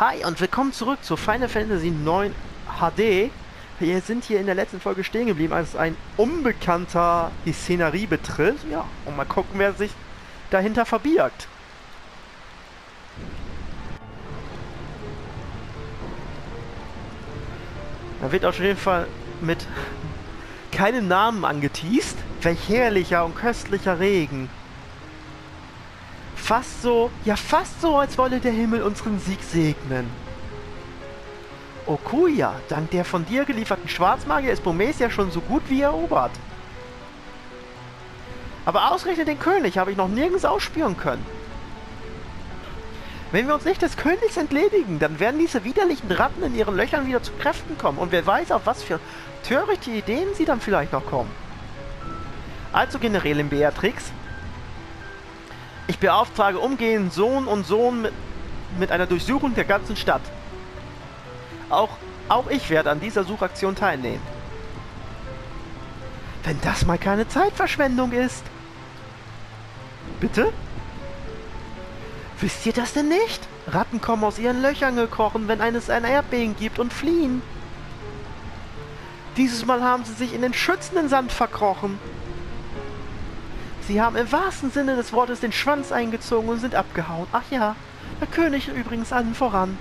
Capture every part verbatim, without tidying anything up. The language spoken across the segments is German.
Hi und willkommen zurück zu Final Fantasy neun H D. Wir sind hier in der letzten Folge stehen geblieben, als ein Unbekannter die Szenerie betritt. Ja, und mal gucken, wer sich dahinter verbirgt. Da wird auf jeden Fall mit keinen Namen angeteast. Welch herrlicher und köstlicher Regen. Fast so, ja fast so, als wolle der Himmel unseren Sieg segnen. Okuja, dank der von dir gelieferten Schwarzmagie ist Burmecia schon so gut wie erobert. Aber ausgerechnet den König habe ich noch nirgends ausspüren können. Wenn wir uns nicht des Königs entledigen, dann werden diese widerlichen Ratten in ihren Löchern wieder zu Kräften kommen. Und wer weiß, auf was für törichte Ideen sie dann vielleicht noch kommen. Also Generälin Beatrix, ich beauftrage umgehend Sohn und Sohn mit, mit einer Durchsuchung der ganzen Stadt. Auch, auch ich werde an dieser Suchaktion teilnehmen. Wenn das mal keine Zeitverschwendung ist. Bitte? Wisst ihr das denn nicht? Ratten kommen aus ihren Löchern gekrochen, wenn es ein Erdbeben gibt und fliehen. Dieses Mal haben sie sich in den schützenden Sand verkrochen. Sie haben im wahrsten Sinne des Wortes den Schwanz eingezogen und sind abgehauen. Ach ja, der König übrigens allen voran.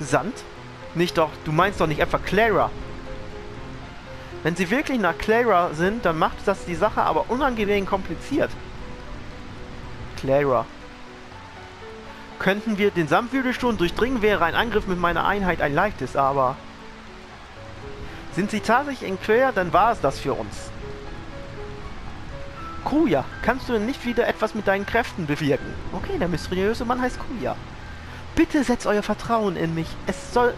Sand? Nicht doch, du meinst doch nicht etwa Cleyra. Wenn sie wirklich nach Cleyra sind, dann macht das die Sache aber unangenehm kompliziert. Cleyra. Könnten wir den Sandwirbelsturm durchdringen, wäre ein Angriff mit meiner Einheit ein leichtes, aber... Sind sie tatsächlich in Cleyra, dann war es das für uns. Kuja, kannst du denn nicht wieder etwas mit deinen Kräften bewirken? Okay, der mysteriöse Mann heißt Kuja. Bitte setzt euer Vertrauen in mich. Es soll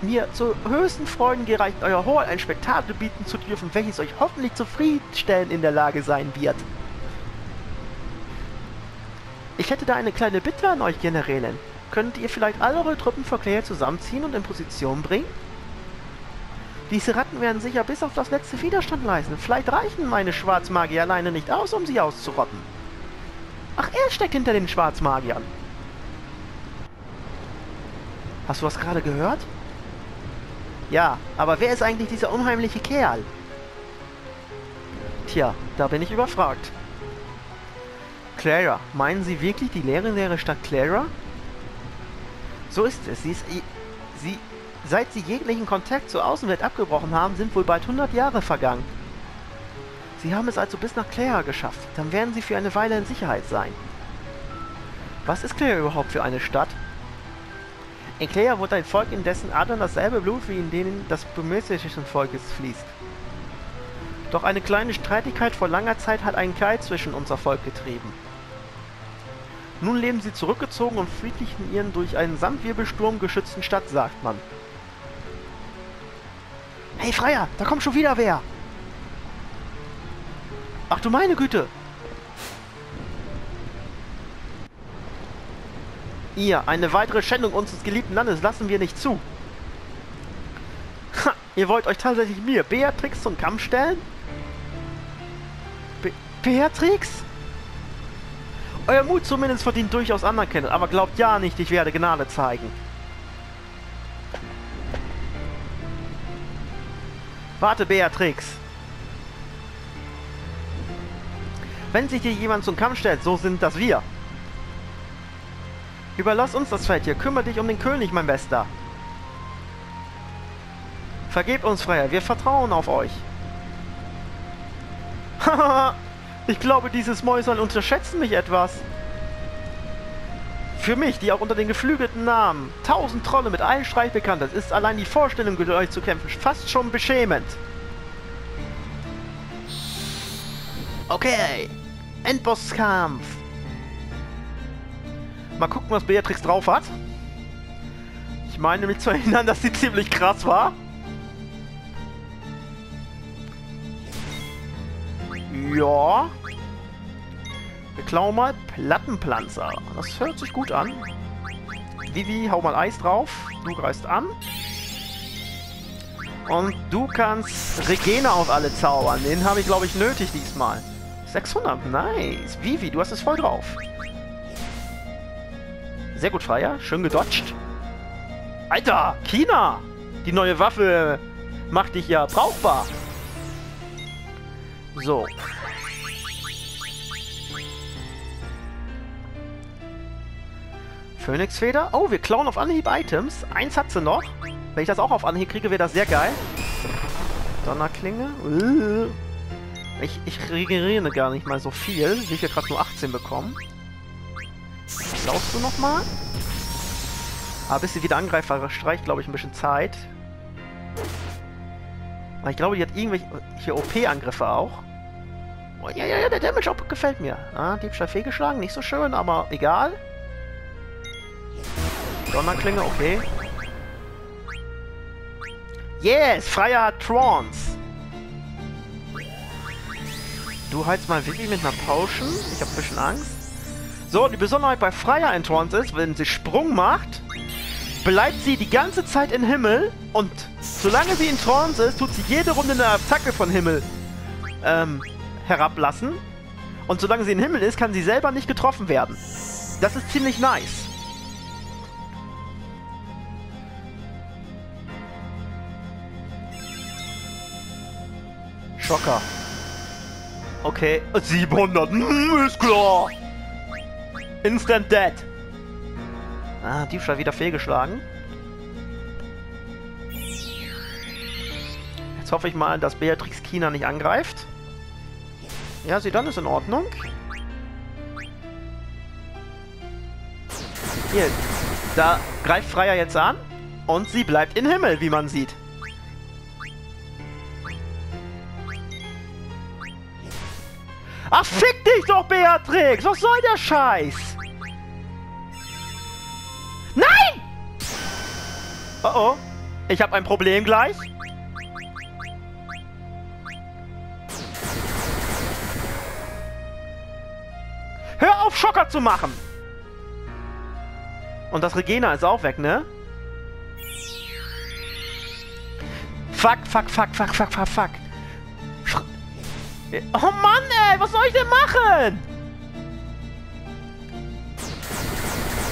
mir zur höchsten Freuden gereichen, euer Hall ein Spektakel bieten zu dürfen, welches euch hoffentlich zufriedenstellend in der Lage sein wird. Ich hätte da eine kleine Bitte an euch, Generälin. Könntet ihr vielleicht alle eure Truppen vor Cleyra zusammenziehen und in Position bringen? Diese Ratten werden sicher bis auf das letzte Widerstand leisten. Vielleicht reichen meine Schwarzmagier alleine nicht aus, um sie auszurotten. Ach, er steckt hinter den Schwarzmagiern. Hast du was gerade gehört? Ja, aber wer ist eigentlich dieser unheimliche Kerl? Tja, da bin ich überfragt. Cleyra, meinen Sie wirklich die legendäre Stadt Cleyra? So ist es. Sie ist... Sie... Seit sie jeglichen Kontakt zur Außenwelt abgebrochen haben, sind wohl bald hundert Jahre vergangen. Sie haben es also bis nach Cleyra geschafft. Dann werden sie für eine Weile in Sicherheit sein. Was ist Cleyra überhaupt für eine Stadt? In Cleyra wurde ein Volk, in dessen Adern dasselbe Blut wie in denen des burmesischen Volkes fließt. Doch eine kleine Streitigkeit vor langer Zeit hat einen Keil zwischen unser Volk getrieben. Nun leben sie zurückgezogen und friedlich in ihren durch einen Sandwirbelsturm geschützten Stadt, sagt man. Hey Freya, da kommt schon wieder wer! Ach du meine Güte! Ihr, eine weitere Schändung unseres geliebten Landes lassen wir nicht zu! Ha! Ihr wollt euch tatsächlich mir, Beatrix, zum Kampf stellen? Be- Beatrix? Euer Mut zumindest verdient durchaus Anerkennung, aber glaubt ja nicht, ich werde Gnade zeigen. Warte, Beatrix. Wenn sich dir jemand zum Kampf stellt, so sind das wir. Überlass uns das Feld hier. Kümmere dich um den König, mein Bester. Vergebt uns, Freya. Wir vertrauen auf euch. Haha. Ich glaube, dieses Mäuserl unterschätzen mich etwas. Für mich, die auch unter den geflügelten Namen tausend Trolle mit allen Streich bekannt ist, ist allein die Vorstellung, mit euch zu kämpfen, fast schon beschämend. Okay, Endbosskampf. Mal gucken, was Beatrix drauf hat. Ich meine nämlich zu erinnern, dass sie ziemlich krass war. Ja. Wir klauen mal Plattenpflanzer. Das hört sich gut an. Vivi, hau mal Eis drauf. Du greifst an. Und du kannst Regena auf alle zaubern. Den habe ich, glaube ich, nötig diesmal. sechshundert, nice. Vivi, du hast es voll drauf. Sehr gut, Freya. Schön gedodged. Alter, China! Die neue Waffe macht dich ja brauchbar. So. Phönixfeder. Oh, wir klauen auf Anhieb Items. Eins hat sie noch. Wenn ich das auch auf Anhieb kriege, wäre das sehr geil. Donnerklinge. Ich, ich regeneriere gar nicht mal so viel. Ich habe gerade nur achtzehn bekommen. Klaust du nochmal? Aber bis sie wieder angreifer streicht, glaube ich, ein bisschen Zeit. Aber ich glaube, die hat irgendwelche hier O P-Angriffe auch. Oh, ja, ja, ja, der Damage-Up gefällt mir. Ah, Diebstahl fehlgeschlagen. Nicht so schön, aber egal. Donnerklinge, okay. Yes! Freya hat Trance! Du heizt mal Vivi mit einer Potion. Ich habe ein bisschen Angst. So, die Besonderheit bei Freya in Trance ist, wenn sie Sprung macht, bleibt sie die ganze Zeit im Himmel und solange sie in Trance ist, tut sie jede Runde eine Attacke von Himmel ähm, herablassen. Und solange sie im Himmel ist, kann sie selber nicht getroffen werden. Das ist ziemlich nice. Schocker. Okay, siebenhundert. Mm, ist klar. Instant dead. Ah, Diebstahl wieder fehlgeschlagen. Jetzt hoffe ich mal, dass Beatrix China nicht angreift. Ja, Zidane ist in Ordnung. Hier, da greift Freya jetzt an und sie bleibt im Himmel, wie man sieht. Ach, fick dich doch, Beatrix! Was soll der Scheiß? Nein! Oh oh. Ich habe ein Problem gleich. Hör auf, Schocker zu machen! Und das Regena ist auch weg, ne? Fuck, fuck, fuck, fuck, fuck, fuck, fuck. Oh Mann, ey, was soll ich denn machen?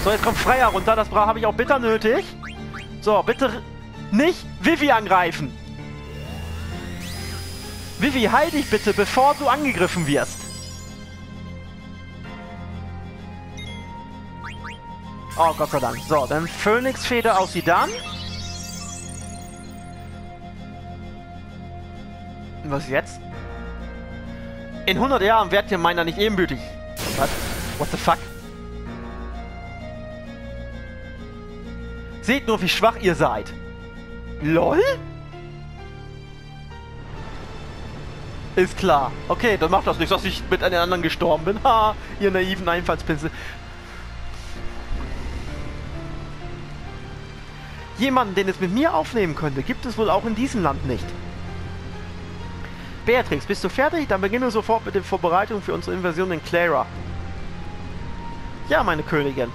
So, jetzt kommt Freya runter. Das habe ich auch bitter nötig. So, bitte nicht Vivi angreifen. Vivi, heil dich bitte, bevor du angegriffen wirst. Oh, Gott sei Dank. So, dann Phönixfeder aus Zidane. Was jetzt? In hundert Jahren werdet ihr meiner nicht ebenbürtig. Was? What the fuck? Seht nur, wie schwach ihr seid. LOL? Ist klar. Okay, dann macht das nichts, dass ich mit einem anderen gestorben bin. Ha, ihr naiven Einfallspinsel. Jemanden, den es mit mir aufnehmen könnte, gibt es wohl auch in diesem Land nicht. Beatrix, bist du fertig? Dann beginne sofort mit den Vorbereitungen für unsere Invasion in Cleyra. Ja, meine Königin.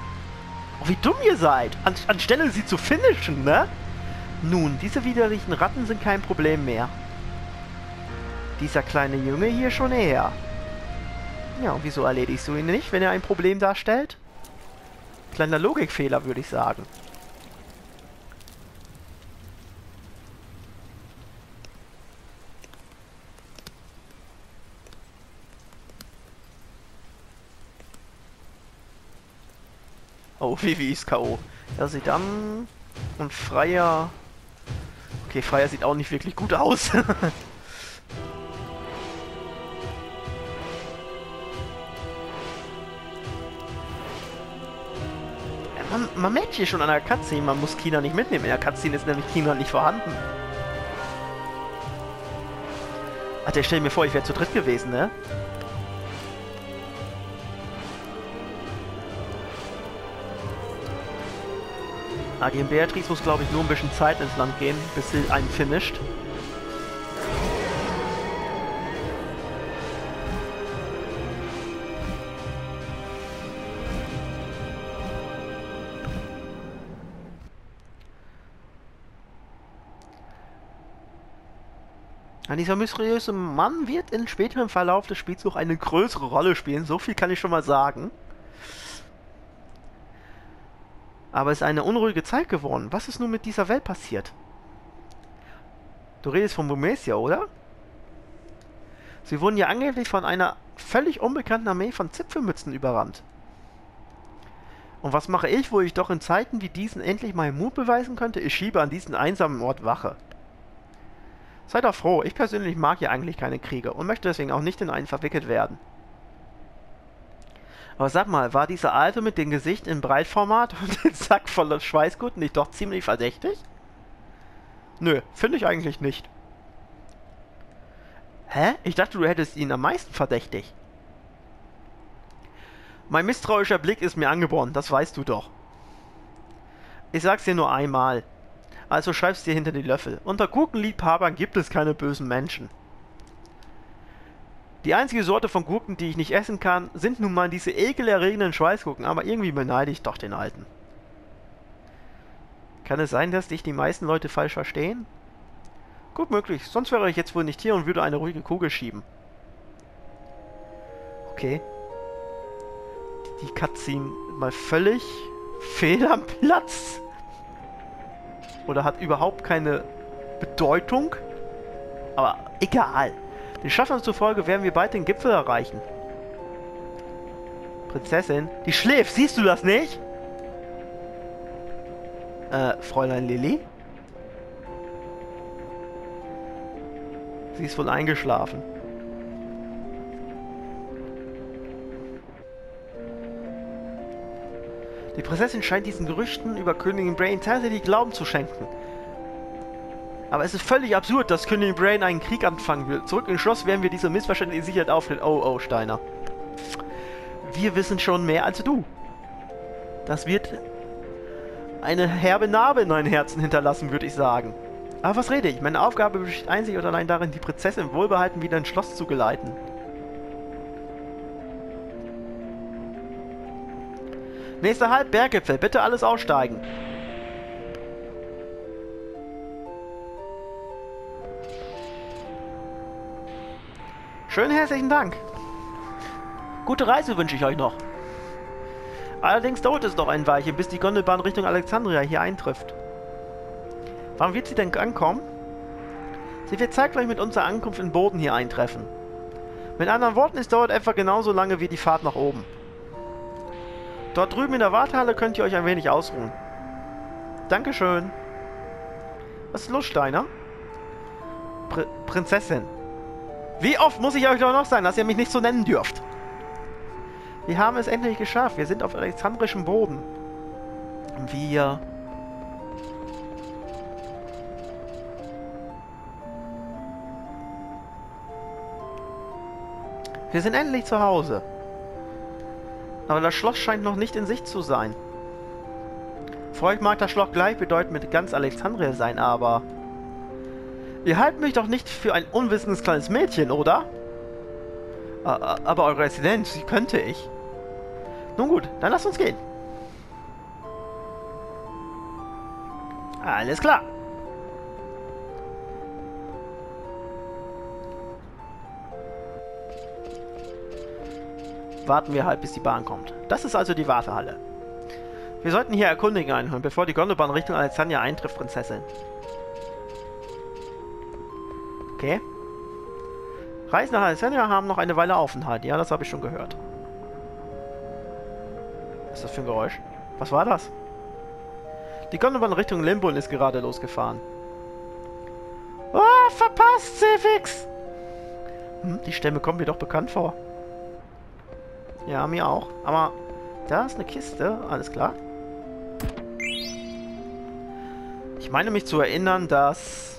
Oh, wie dumm ihr seid! An, anstelle sie zu finishen, ne? Nun, diese widerlichen Ratten sind kein Problem mehr. Dieser kleine Junge hier schon eher. Ja, und wieso erledigst du ihn nicht, wenn er ein Problem darstellt? Kleiner Logikfehler, würde ich sagen. Oh, Vivi ist K O Ja, Zidane und Freya. Okay, Freya sieht auch nicht wirklich gut aus. man, man merkt hier schon an der Cutscene, man muss China nicht mitnehmen. In der Cutscene ist nämlich China nicht vorhanden. Alter, stell mir vor, ich wäre zu dritt gewesen, ne? Ah, gegen Beatrix muss, glaube ich, nur ein bisschen Zeit ins Land gehen, bis sie einen finisht. Dieser mysteriöse Mann wird in späterem Verlauf des Spiels noch eine größere Rolle spielen. So viel kann ich schon mal sagen. Aber es ist eine unruhige Zeit geworden. Was ist nun mit dieser Welt passiert? Du redest von Burmecia, oder? Sie wurden ja angeblich von einer völlig unbekannten Armee von Zipfelmützen überrannt. Und was mache ich, wo ich doch in Zeiten wie diesen endlich meinen Mut beweisen könnte? Ich schiebe an diesen einsamen Ort Wache. Seid doch froh, ich persönlich mag ja eigentlich keine Kriege und möchte deswegen auch nicht in einen verwickelt werden. Aber sag mal, war dieser Alte mit dem Gesicht in Breitformat und den Sack voller Schweißgurten nicht doch ziemlich verdächtig? Nö, finde ich eigentlich nicht. Hä? Ich dachte, du hättest ihn am meisten verdächtig. Mein misstrauischer Blick ist mir angeboren, das weißt du doch. Ich sag's dir nur einmal. Also schreib's dir hinter die Löffel. Unter Gurkenliebhabern gibt es keine bösen Menschen. Die einzige Sorte von Gurken, die ich nicht essen kann, sind nun mal diese ekelerregenden Schweißgurken, aber irgendwie beneide ich doch den Alten. Kann es sein, dass dich die meisten Leute falsch verstehen? Gut möglich, sonst wäre ich jetzt wohl nicht hier und würde eine ruhige Kugel schieben. Okay. Die Cutscene mal völlig fehl am Platz. Oder hat überhaupt keine Bedeutung. Aber egal. Den Schaffern zufolge werden wir bald den Gipfel erreichen. Prinzessin, die schläft, siehst du das nicht? Äh, Fräulein Lilly? Sie ist wohl eingeschlafen. Die Prinzessin scheint diesen Gerüchten über Königin Brahne tatsächlich Glauben zu schenken. Aber es ist völlig absurd, dass Königin Brahne einen Krieg anfangen will. Zurück ins Schloss werden wir diese missverständliche Sicherheit aufklären. Oh, oh, Steiner. Wir wissen schon mehr als du. Das wird eine herbe Narbe in deinen Herzen hinterlassen, würde ich sagen. Aber was rede ich? Meine Aufgabe besteht einzig und allein darin, die Prinzessin wohlbehalten wieder ins Schloss zu geleiten. Nächster Halt, Berggipfel. Bitte alles aussteigen. Schönen herzlichen Dank. Gute Reise wünsche ich euch noch. Allerdings dauert es noch ein Weilchen, bis die Gondelbahn Richtung Alexandria hier eintrifft. Wann wird sie denn ankommen? Sie wird zeitgleich mit unserer Ankunft in Boden hier eintreffen. Mit anderen Worten, es dauert etwa genauso lange wie die Fahrt nach oben. Dort drüben in der Wartehalle könnt ihr euch ein wenig ausruhen. Dankeschön. Was ist los, Steiner? Pr- Prinzessin. Wie oft muss ich euch doch noch sagen, dass ihr mich nicht so nennen dürft? Wir haben es endlich geschafft. Wir sind auf alexandrischem Boden. Wir... Wir sind endlich zu Hause. Aber das Schloss scheint noch nicht in Sicht zu sein. Für euch mag das Schloss gleichbedeutend mit ganz Alexandria sein, aber... Ihr haltet mich doch nicht für ein unwissendes kleines Mädchen, oder? Aber eure Residenz, die könnte ich. Nun gut, dann lasst uns gehen. Alles klar. Warten wir halt, bis die Bahn kommt. Das ist also die Wartehalle. Wir sollten hier Erkundigen einhören, bevor die Gondelbahn Richtung Alexandria eintrifft, Prinzessin. Okay. Reisen nach Alexandria haben noch eine Weile Aufenthalt. Ja, das habe ich schon gehört. Was ist das für ein Geräusch? Was war das? Die Gondelbahn Richtung Lindblum ist gerade losgefahren. Oh, verpasst, Civix! Hm, die Stämme kommen mir doch bekannt vor. Ja, mir auch. Aber da ist eine Kiste. Alles klar. Ich meine mich zu erinnern, dass...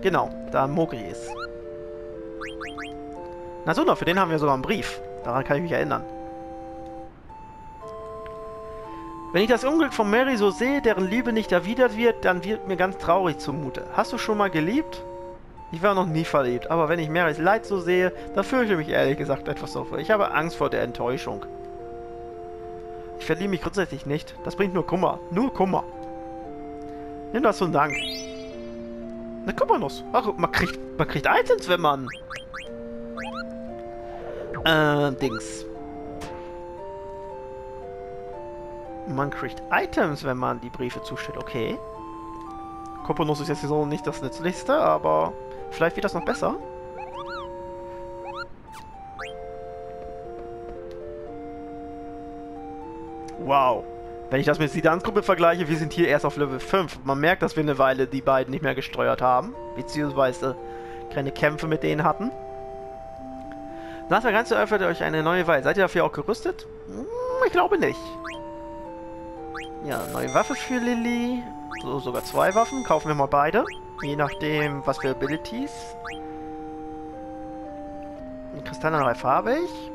Genau, da Mogri ist. Na so, noch, für den haben wir sogar einen Brief. Daran kann ich mich erinnern. Wenn ich das Unglück von Mary so sehe, deren Liebe nicht erwidert wird, dann wird mir ganz traurig zumute. Hast du schon mal geliebt? Ich war noch nie verliebt, aber wenn ich Marys Leid so sehe, dann fürchte ich mich ehrlich gesagt etwas dafür. Ich habe Angst vor der Enttäuschung. Ich verliebe mich grundsätzlich nicht. Das bringt nur Kummer. Nur Kummer. Nimm das zum Dank. Na, Copernos. Ach, man kriegt, man kriegt Items, wenn man... Äh, Dings. Man kriegt Items, wenn man die Briefe zustellt. Okay. Copernos ist jetzt so nicht das Nützlichste, aber vielleicht wird das noch besser. Wow. Wenn ich das mit Zidans Gruppe vergleiche, wir sind hier erst auf Level fünf. Man merkt, dass wir eine Weile die beiden nicht mehr gesteuert haben. Beziehungsweise keine Kämpfe mit denen hatten. Nach der Grenze öffnet euch eine neue Waffe. Seid ihr dafür auch gerüstet? Hm, ich glaube nicht. Ja, neue Waffe für Lilly. So, sogar zwei Waffen. Kaufen wir mal beide. Je nachdem, was für Abilities. Den Kristallreif habe ich.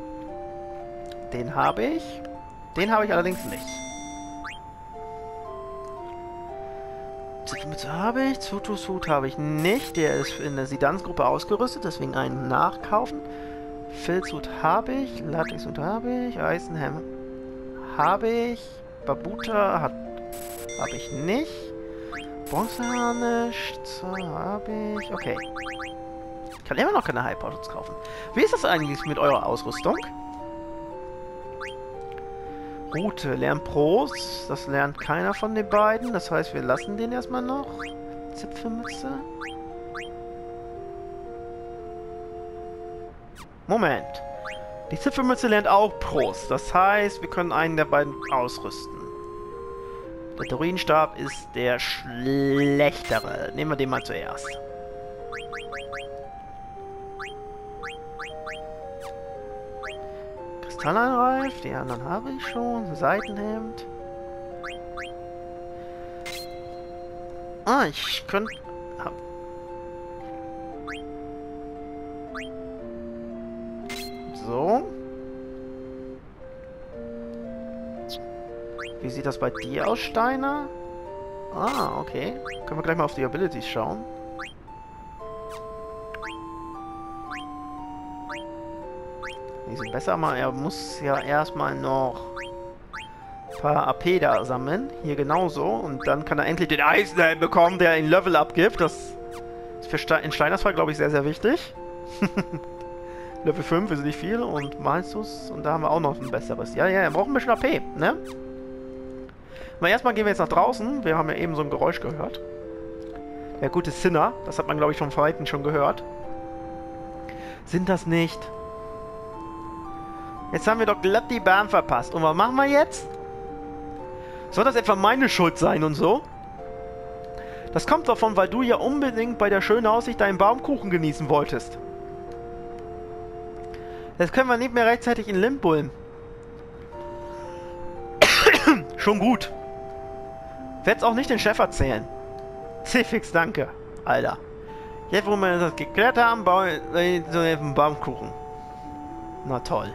Den habe ich. Den habe ich allerdings nicht. Zitmütze habe ich. Zutushut habe ich nicht. Der ist in der Sidansgruppe ausgerüstet, deswegen einen nachkaufen. Filzhut habe ich. Latexhut habe ich. Eisenhelm habe ich. Babuta hat habe ich nicht. Bronzeharnisch habe ich. Okay. Ich kann immer noch keine Hype-Autos kaufen. Wie ist das eigentlich mit eurer Ausrüstung? Route. Lernt Pros. Das lernt keiner von den beiden. Das heißt, wir lassen den erstmal noch. Zipfelmütze. Moment. Die Zipfelmütze lernt auch Pros. Das heißt, wir können einen der beiden ausrüsten. Der Druidenstab ist der schlechtere. Nehmen wir den mal zuerst. Kristalleinreif, die anderen habe ich schon. Seitenhemd. Ah, ich könnte... Ah. So. Wie sieht das bei dir aus, Steiner? Ah, okay. Können wir gleich mal auf die Abilities schauen. Die sind besser, aber er muss ja erstmal noch ein paar A P da sammeln. Hier genauso. Und dann kann er endlich den Eisenhelm bekommen, der ihn Level abgibt. Das ist für Ste- in Steiners Fall, glaube ich, sehr, sehr wichtig. Level fünf ist nicht viel. Und Malthus. Und da haben wir auch noch ein besseres. Ja, ja, er braucht ein bisschen A P, ne? Mal erstmal gehen wir jetzt nach draußen. Wir haben ja eben so ein Geräusch gehört. Der gute Cinna. Das hat man, glaube ich, vom Verhalten schon gehört. Sind das nicht? Jetzt haben wir doch glatt die Bahn verpasst. Und was machen wir jetzt? Soll das etwa meine Schuld sein und so? Das kommt davon, weil du ja unbedingt bei der schönen Aussicht deinen Baumkuchen genießen wolltest. Jetzt können wir nicht mehr rechtzeitig in Lindblum. Schon gut. Werd's auch nicht den Chef erzählen. Zifix, danke, Alter. Jetzt, wo wir das geklärt haben, bauen wir so einen Baumkuchen. Na toll.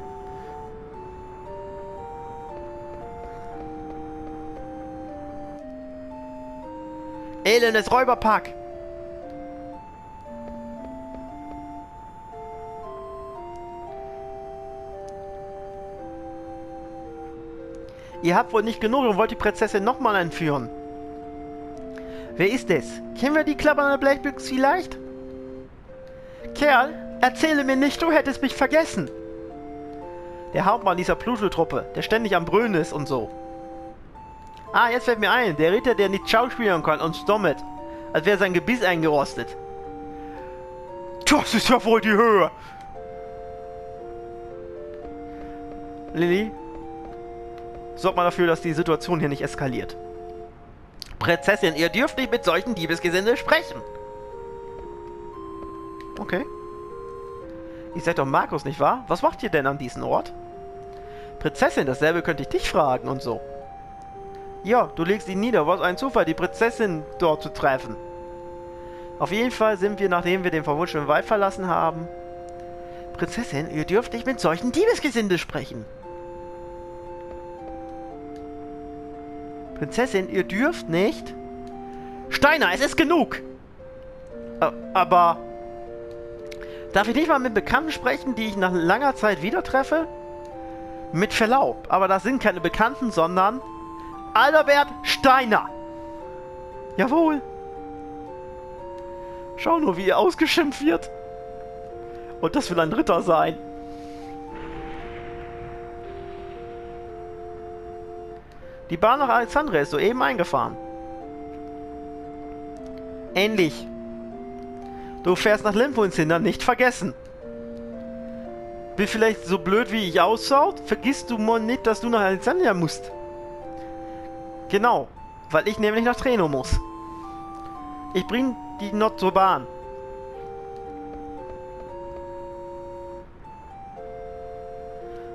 Elendes Räuberpack! Ihr habt wohl nicht genug und wollt die Prinzessin nochmal entführen. Wer ist es? Kennen wir die klappernde Blechbüchse vielleicht? Kerl, erzähle mir nicht, du hättest mich vergessen. Der Hauptmann dieser Pluto-Truppe, der ständig am Brüllen ist und so. Ah, jetzt fällt mir ein. Der Ritter, der nicht schauspielern kann und stommelt, als wäre sein Gebiss eingerostet. Das ist ja wohl die Höhe! Lilly, sorgt mal dafür, dass die Situation hier nicht eskaliert. Prinzessin, ihr dürft nicht mit solchen Diebesgesindel sprechen! Okay. Ihr seid doch Markus, nicht wahr? Was macht ihr denn an diesem Ort? Prinzessin, dasselbe könnte ich dich fragen und so. Ja, du legst ihn nieder. Was ein Zufall, die Prinzessin dort zu treffen. Auf jeden Fall sind wir, nachdem wir den verwunschenen Wald verlassen haben... Prinzessin, ihr dürft nicht mit solchen Diebesgesinde sprechen. Prinzessin, ihr dürft nicht... Steiner, es ist genug! Ä- aber... Darf ich nicht mal mit Bekannten sprechen, die ich nach langer Zeit wieder treffe? Mit Verlaub, aber das sind keine Bekannten, sondern... Albert Steiner! Jawohl! Schau nur, wie er ausgeschimpft wird! Und das will ein Ritter sein! Die Bahn nach Alexandria ist soeben eingefahren. Ähnlich. Du fährst nach Lindblum, Cinna, nicht vergessen. Bin vielleicht so blöd, wie ich ausschaut? Vergisst du mal nicht, dass du nach Alexandria musst. Genau, weil ich nämlich nach Treno muss. Ich bring die Not zur Bahn.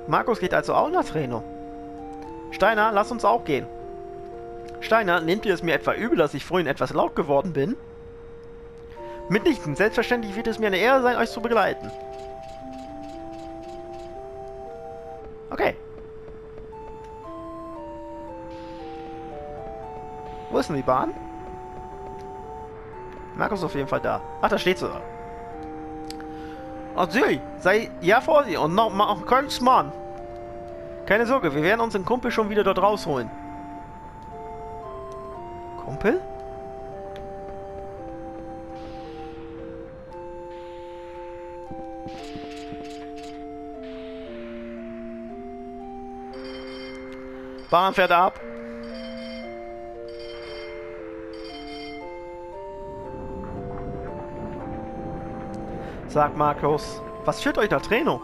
Markus geht also auch nach Treno. Steiner, lass uns auch gehen. Steiner, nehmt ihr es mir etwa übel, dass ich vorhin etwas laut geworden bin? Mitnichten, selbstverständlich wird es mir eine Ehre sein, euch zu begleiten. Okay. Wo ist denn die Bahn? Markus ist auf jeden Fall da. Ach, da steht sie da. Natürlich, sei ja vorsichtig und noch mal auch kein Mann. Keine Sorge, wir werden unseren Kumpel schon wieder dort rausholen. Kumpel? Bahn fährt ab. Sag Markus, was führt euch nach Treno?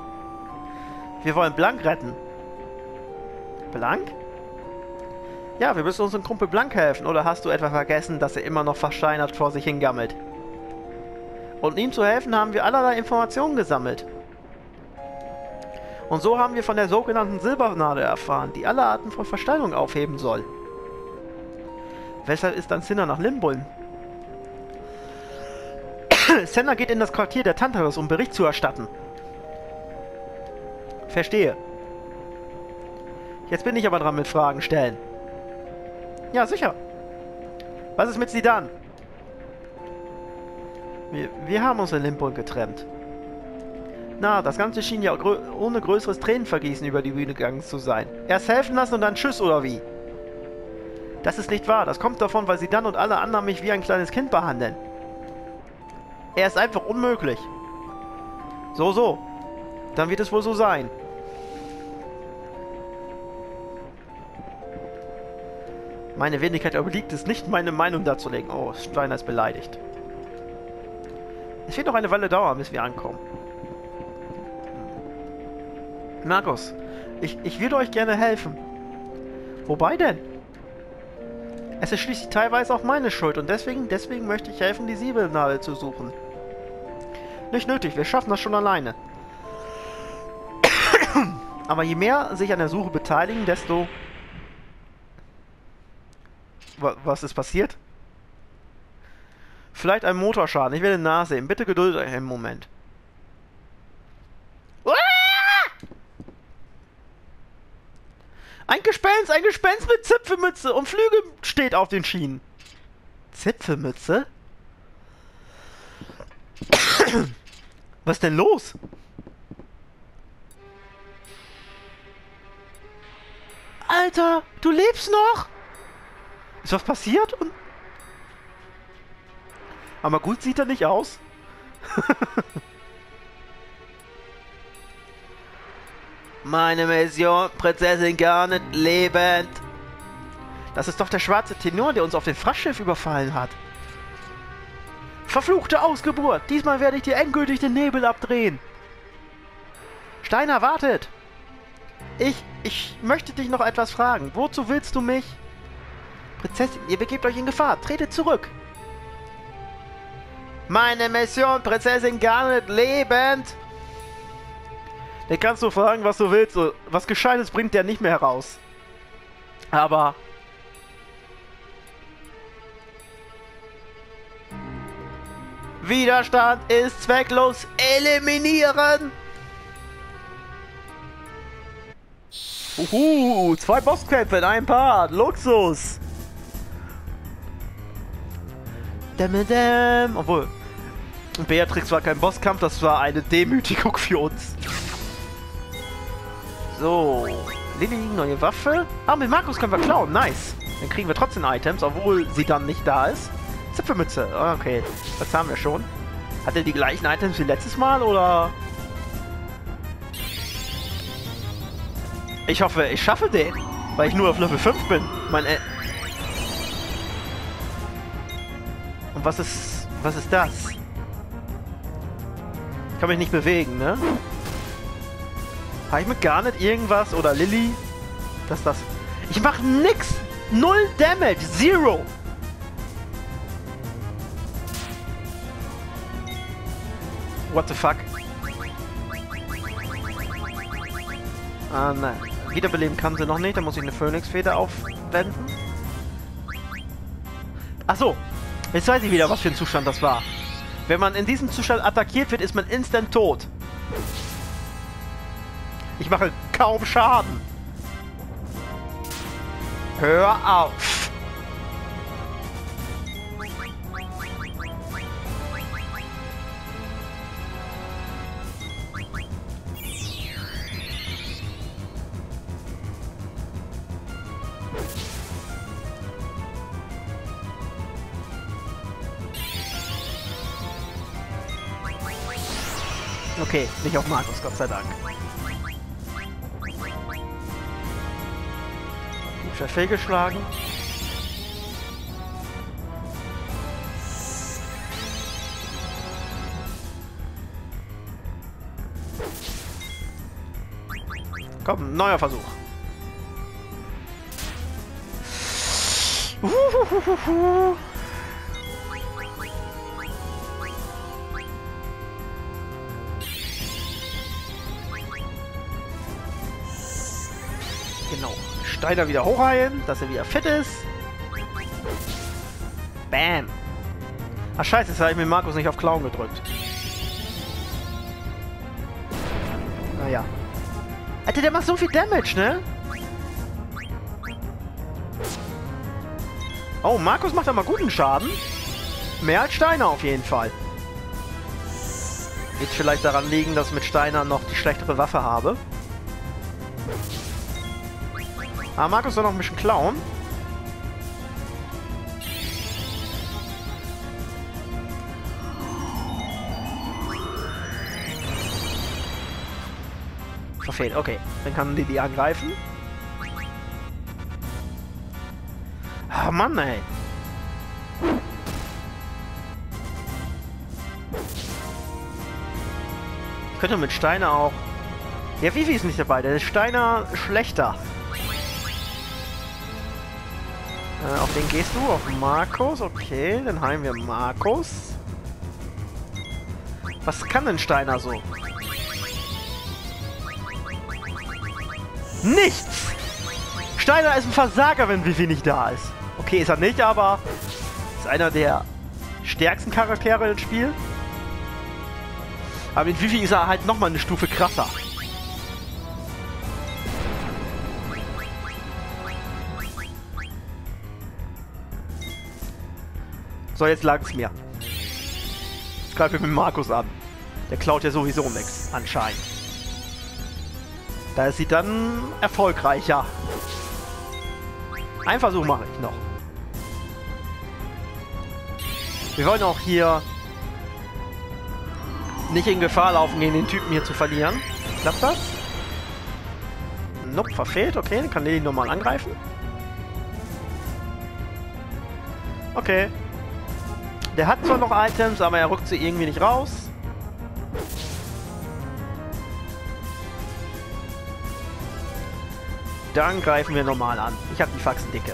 Wir wollen Blank retten. Blank? Ja, wir müssen unserem Kumpel Blank helfen. Oder hast du etwa vergessen, dass er immer noch versteinert vor sich hingammelt? Und ihm zu helfen, haben wir allerlei Informationen gesammelt. Und so haben wir von der sogenannten Silbernadel erfahren, die alle Arten von Versteinerung aufheben soll. Weshalb ist dann Cinna nach Lindblum? Cinna geht in das Quartier der Tantalos, um Bericht zu erstatten. Verstehe. Jetzt bin ich aber dran mit Fragen stellen. Ja, sicher. Was ist mit Zidane? Wir, wir haben uns in Lindblum getrennt. Na, das Ganze schien ja grö ohne größeres Tränenvergießen über die Bühne gegangen zu sein. Erst helfen lassen und dann tschüss, oder wie? Das ist nicht wahr. Das kommt davon, weil Zidane und alle anderen mich wie ein kleines Kind behandeln. Er ist einfach unmöglich. So, so. Dann wird es wohl so sein. Meine Wenigkeit obliegt es nicht, meine Meinung darzulegen. Oh, Steiner ist beleidigt. Es wird noch eine Weile dauern, bis wir ankommen. Markus, ich, ich würde euch gerne helfen. Wobei denn? Es ist schließlich teilweise auch meine Schuld und deswegen, deswegen möchte ich helfen, die Silbernadel zu suchen. Nicht nötig, wir schaffen das schon alleine. Aber je mehr sich an der Suche beteiligen, desto... Was ist passiert? Vielleicht ein Motorschaden, ich werde nachsehen. Bitte geduldet euch einen Moment. Ein Gespenst, ein Gespenst mit Zipfelmütze und Flügel steht auf den Schienen. Zipfelmütze? Was denn los? Alter, du lebst noch? Ist was passiert? Und aber gut sieht er nicht aus. Meine Mission, Prinzessin Garnet, lebend. Das ist doch der schwarze Tenor, der uns auf dem Frachtschiff überfallen hat. Verfluchte Ausgeburt! Diesmal werde ich dir endgültig den Nebel abdrehen. Steiner, wartet! Ich, ich möchte dich noch etwas fragen. Wozu willst du mich? Prinzessin, ihr begebt euch in Gefahr. Tretet zurück. Meine Mission, Prinzessin Garnet, lebend. Den kannst du fragen, was du willst. Was Gescheites bringt der nicht mehr heraus. Aber... Widerstand ist zwecklos. Eliminieren! Uhu, zwei Bosskämpfe in einem Part. Luxus! Dämmedämm. Obwohl, Beatrix war kein Bosskampf, das war eine Demütigung für uns. So, Lilly, neue Waffe. Ah, mit Markus können wir klauen, nice. Dann kriegen wir trotzdem Items, obwohl sie dann nicht da ist. Zipfelmütze, okay, das haben wir schon. Hat er die gleichen Items wie letztes Mal, oder? Ich hoffe, ich schaffe den. Weil ich nur auf Level fünf bin. Mein Ä Und was ist... Was ist das? Ich kann mich nicht bewegen, ne? Habe ich mit Garnet irgendwas? Oder Lilly? Das, das... Ich mach nix! Null Damage! Zero! What the fuck? Ah, nein. Wiederbeleben kann sie noch nicht, da muss ich eine Phönixfeder aufwenden. Achso, jetzt weiß ich wieder, was für ein Zustand das war. Wenn man in diesem Zustand attackiert wird, ist man instant tot. Ich mache kaum Schaden. Hör auf. Okay, nicht auf Markus, Gott sei Dank. Hübscher fehlgeschlagen. Komm, neuer Versuch. Uhuhuhuhu. Steiner wieder hochheilen, dass er wieder fit ist. Bam. Ach scheiße, jetzt habe ich mir Markus nicht auf Klauen gedrückt. Naja. Alter, der macht so viel Damage, ne? Oh, Markus macht aber guten Schaden. Mehr als Steiner auf jeden Fall. Wird vielleicht daran liegen, dass ich mit Steiner noch die schlechtere Waffe habe. Ah, Markus soll noch ein bisschen klauen. Verfehlt, okay. Dann kann Lilly angreifen. Ah, Mann, ey. Ich könnte mit Steiner auch... Ja, Vivi ist nicht dabei. Der ist Steiner schlechter. Auf den gehst du, auf Markus, okay, dann heilen wir Markus. Was kann denn Steiner so? Nichts! Steiner ist ein Versager, wenn Vivi nicht da ist. Okay, ist er nicht, aber ist einer der stärksten Charaktere im Spiel. Aber mit Vivi ist er halt nochmal eine Stufe krasser. So, jetzt lag es mir. Jetzt greife ich mit Markus an. Der klaut ja sowieso nichts, anscheinend. Da ist sie dann erfolgreicher. Ein Versuch mache ich noch. Wir wollen auch hier nicht in Gefahr laufen, gegen den Typen hier zu verlieren. Klappt das? Nope, verfehlt. Okay, dann kann Lilly nochmal angreifen. Okay. Der hat zwar noch Items, aber er rückt sie irgendwie nicht raus. Dann greifen wir normal an. Ich habe die Faxen dicke.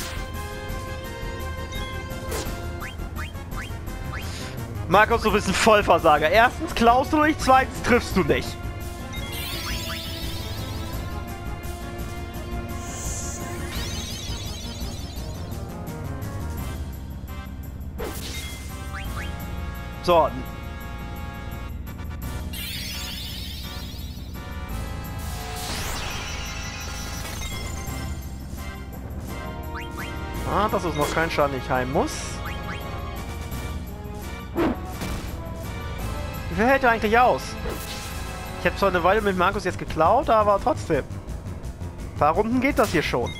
Markus, du bist ein Vollversager. Erstens klaust du nicht, zweitens triffst du nicht. So. Ah, das ist noch kein Schaden, den ich heilen muss. Wie viel hält er eigentlich aus? Ich habe zwar eine Weile mit Markus jetzt geklaut, aber trotzdem. Ein paar Runden geht das hier schon.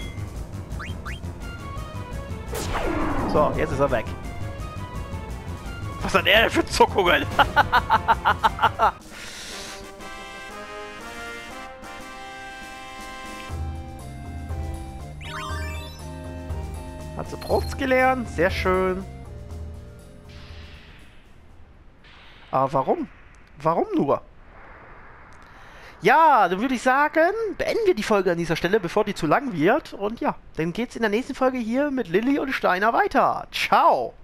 So, jetzt ist er weg. Was hat er denn für Zuckungen? Hat sie Props gelernt, sehr schön. Aber warum? Warum nur? Ja, dann würde ich sagen, beenden wir die Folge an dieser Stelle, bevor die zu lang wird. Und ja, dann geht's in der nächsten Folge hier mit Lilly und Steiner weiter. Ciao!